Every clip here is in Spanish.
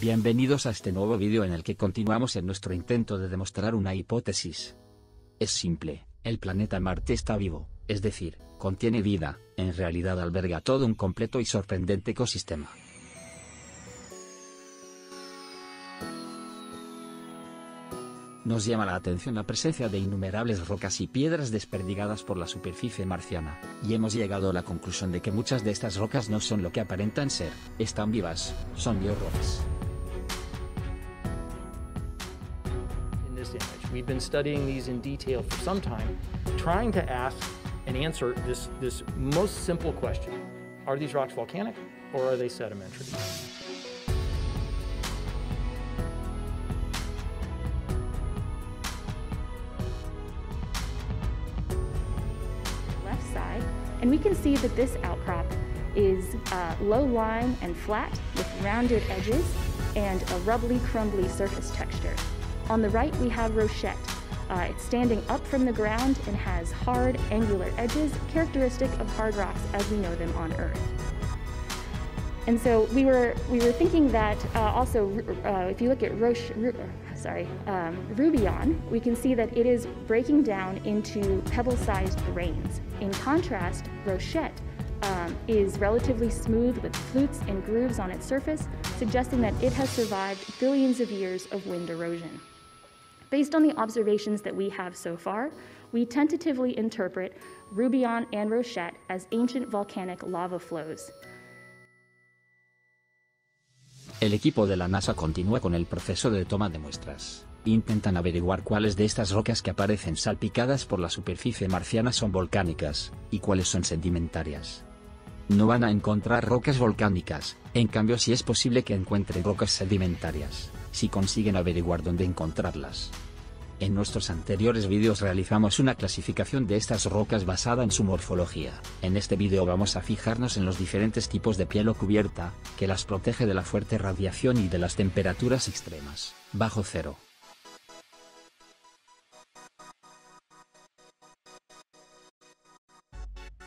Bienvenidos a este nuevo vídeo en el que continuamos en nuestro intento de demostrar una hipótesis. Es simple, el planeta Marte está vivo, es decir, contiene vida, en realidad alberga todo un completo y sorprendente ecosistema. Nos llama la atención la presencia de innumerables rocas y piedras desperdigadas por la superficie marciana, y hemos llegado a la conclusión de que muchas de estas rocas no son lo que aparentan ser, están vivas, son biorrocas. We've been studying these in detail for some time, trying to ask and answer this most simple question. Are these rocks volcanic or are they sedimentary? Left side, and we can see that this outcrop is low-lying and flat with rounded edges and a rubbly, crumbly surface texture. On the right, we have Rochette. It's standing up from the ground and has hard, angular edges, characteristic of hard rocks as we know them on Earth. And so we were thinking that if you look at Rubion, we can see that it is breaking down into pebble-sized grains. In contrast, Rochette is relatively smooth with flutes and grooves on its surface, suggesting that it has survived billions of years of wind erosion. Based on the observations that we have so far, we tentatively interpret Rubion and Rochette as ancient volcanic lava flows. El equipo de la NASA continúa con el proceso de toma de muestras. Intentan averiguar cuáles de estas rocas que aparecen salpicadas por la superficie marciana son volcánicas, y cuáles son sedimentarias. No van a encontrar rocas volcánicas, en cambio sí es posible que encuentren rocas sedimentarias, si consiguen averiguar dónde encontrarlas. En nuestros anteriores vídeos realizamos una clasificación de estas rocas basada en su morfología. En este vídeo vamos a fijarnos en los diferentes tipos de piel o cubierta, que las protege de la fuerte radiación y de las temperaturas extremas, bajo cero.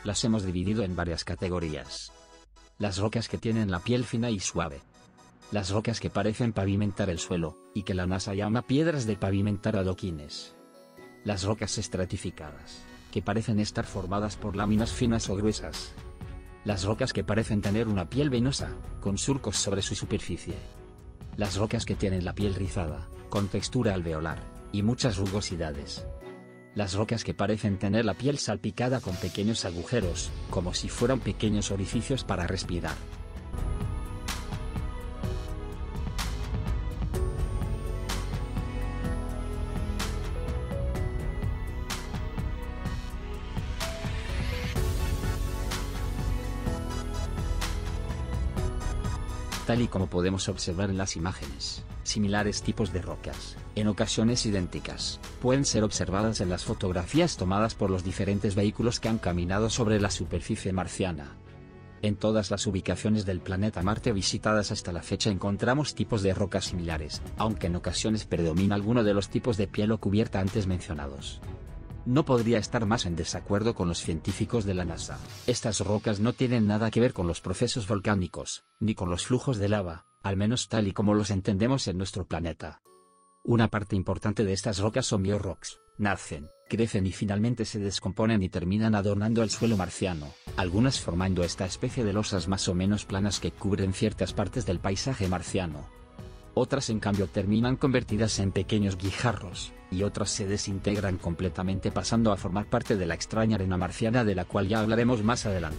Las hemos dividido en varias categorías. Las rocas que tienen la piel fina y suave. Las rocas que parecen pavimentar el suelo, y que la NASA llama piedras de pavimentar adoquines. Las rocas estratificadas, que parecen estar formadas por láminas finas o gruesas. Las rocas que parecen tener una piel venosa, con surcos sobre su superficie. Las rocas que tienen la piel rizada, con textura alveolar, y muchas rugosidades. Las rocas que parecen tener la piel salpicada con pequeños agujeros, como si fueran pequeños orificios para respirar. Tal y como podemos observar en las imágenes, similares tipos de rocas, en ocasiones idénticas, pueden ser observadas en las fotografías tomadas por los diferentes vehículos que han caminado sobre la superficie marciana. En todas las ubicaciones del planeta Marte visitadas hasta la fecha encontramos tipos de rocas similares, aunque en ocasiones predomina alguno de los tipos de piel o cubierta antes mencionados. No podría estar más en desacuerdo con los científicos de la NASA. Estas rocas no tienen nada que ver con los procesos volcánicos, ni con los flujos de lava, al menos tal y como los entendemos en nuestro planeta. Una parte importante de estas rocas son biorrocks. Nacen, crecen y finalmente se descomponen y terminan adornando el suelo marciano, algunas formando esta especie de losas más o menos planas que cubren ciertas partes del paisaje marciano. Otras en cambio terminan convertidas en pequeños guijarros, y otras se desintegran completamente pasando a formar parte de la extraña arena marciana de la cual ya hablaremos más adelante.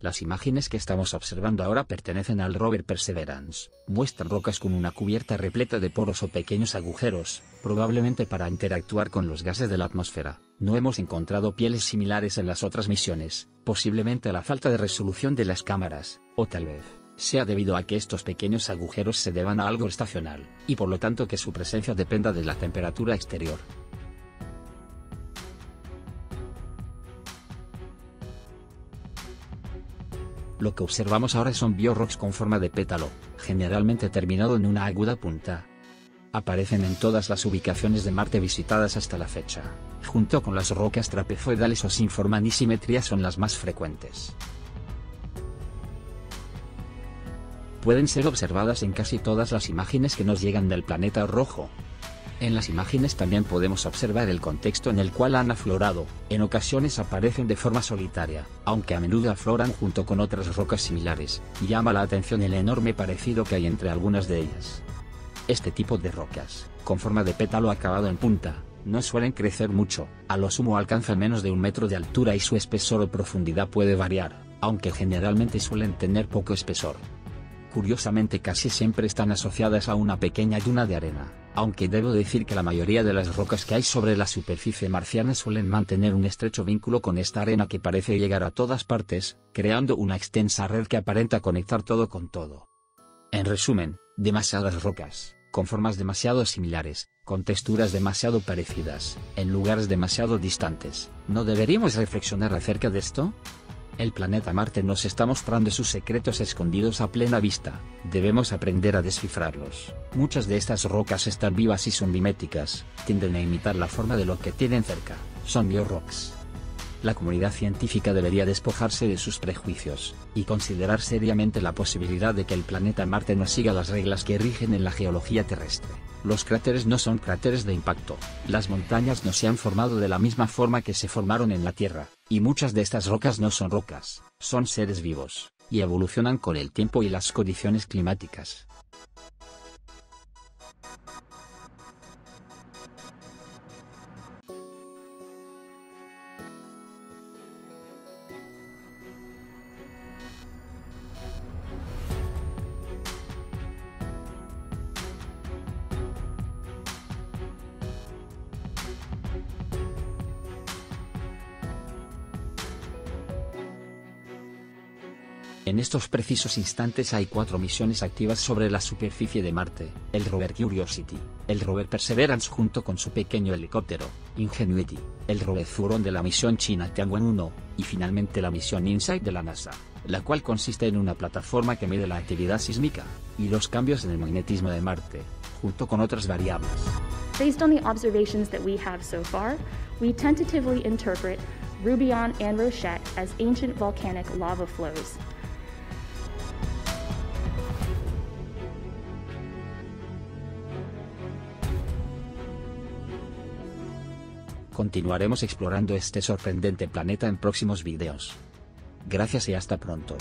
Las imágenes que estamos observando ahora pertenecen al rover Perseverance, muestran rocas con una cubierta repleta de poros o pequeños agujeros, probablemente para interactuar con los gases de la atmósfera. No hemos encontrado pieles similares en las otras misiones, posiblemente a la falta de resolución de las cámaras, o tal vez, sea debido a que estos pequeños agujeros se deban a algo estacional, y por lo tanto que su presencia dependa de la temperatura exterior. Lo que observamos ahora son biorrocks con forma de pétalo, generalmente terminado en una aguda punta. Aparecen en todas las ubicaciones de Marte visitadas hasta la fecha, junto con las rocas trapezoidales o sin forma ni simetría son las más frecuentes. Pueden ser observadas en casi todas las imágenes que nos llegan del planeta rojo. En las imágenes también podemos observar el contexto en el cual han aflorado, en ocasiones aparecen de forma solitaria, aunque a menudo afloran junto con otras rocas similares, y llama la atención el enorme parecido que hay entre algunas de ellas. Este tipo de rocas, con forma de pétalo acabado en punta, no suelen crecer mucho, a lo sumo alcanzan menos de 1 metro de altura y su espesor o profundidad puede variar, aunque generalmente suelen tener poco espesor. Curiosamente casi siempre están asociadas a una pequeña duna de arena, aunque debo decir que la mayoría de las rocas que hay sobre la superficie marciana suelen mantener un estrecho vínculo con esta arena que parece llegar a todas partes, creando una extensa red que aparenta conectar todo con todo. En resumen, demasiadas rocas, con formas demasiado similares, con texturas demasiado parecidas, en lugares demasiado distantes. ¿No deberíamos reflexionar acerca de esto? El planeta Marte nos está mostrando sus secretos escondidos a plena vista, debemos aprender a descifrarlos. Muchas de estas rocas están vivas y son miméticas, tienden a imitar la forma de lo que tienen cerca, son biorrocks. La comunidad científica debería despojarse de sus prejuicios, y considerar seriamente la posibilidad de que el planeta Marte no siga las reglas que rigen en la geología terrestre. Los cráteres no son cráteres de impacto, las montañas no se han formado de la misma forma que se formaron en la Tierra, y muchas de estas rocas no son rocas, son seres vivos, y evolucionan con el tiempo y las condiciones climáticas. En estos precisos instantes hay 4 misiones activas sobre la superficie de Marte, el rover Curiosity, el rover Perseverance junto con su pequeño helicóptero, Ingenuity, el rover Zhurong de la misión china Tianwen-1, y finalmente la misión InSight de la NASA, la cual consiste en una plataforma que mide la actividad sísmica, y los cambios en el magnetismo de Marte, junto con otras variables. Based on the observations that we have so far, we tentatively interpret Rubion and Rochette as ancient volcanic lava flows. Continuaremos explorando este sorprendente planeta en próximos videos. Gracias y hasta pronto.